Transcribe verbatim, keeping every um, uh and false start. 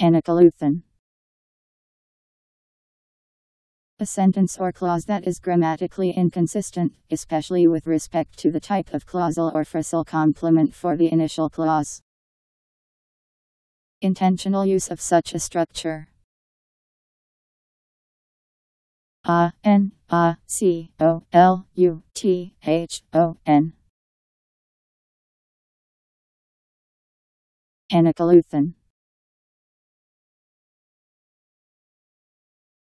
Anacoluthon. A sentence or clause that is grammatically inconsistent, especially with respect to the type of clausal or phrasal complement for the initial clause. Intentional use of such a structure. A N A C O L U T H O N. Anacoluthon.